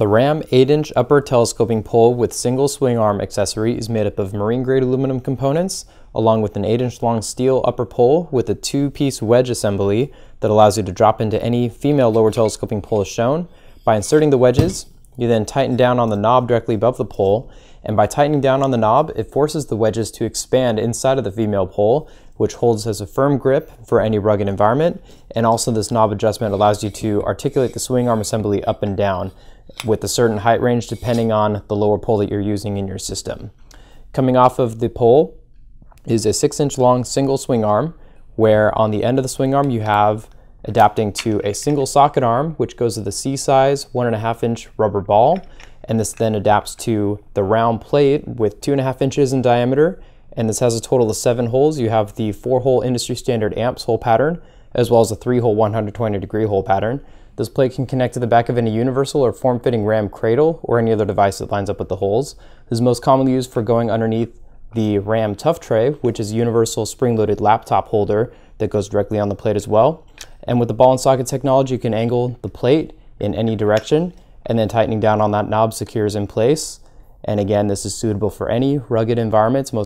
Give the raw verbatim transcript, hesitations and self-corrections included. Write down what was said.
The RAM eight inch upper telescoping pole with single swing arm accessory is made up of marine-grade aluminum components, along with an eight inch long steel upper pole with a two-piece wedge assembly that allows you to drop into any female lower telescoping pole as shown. By inserting the wedges, you then tighten down on the knob directly above the pole, and by tightening down on the knob, it forces the wedges to expand inside of the female pole, which holds as a firm grip for any rugged environment. And also this knob adjustment allows you to articulate the swing arm assembly up and down with a certain height range depending on the lower pole that you're using in your system. Coming off of the pole is a six inch long single swing arm, where on the end of the swing arm you have adapting to a single socket arm, which goes to the C size one and a half inch rubber ball, and this then adapts to the round plate with two and a half inches in diameter, and this has a total of seven holes. You have the four hole industry standard amps hole pattern, as well as a three hole one hundred twenty degree hole pattern. This plate can connect to the back of any universal or form-fitting RAM cradle or any other device that lines up with the holes. This is most commonly used for going underneath the RAM Tough Tray, which is a universal spring-loaded laptop holder that goes directly on the plate as well. And with the ball and socket technology, you can angle the plate in any direction, and then tightening down on that knob secures in place. And again, this is suitable for any rugged environments. Most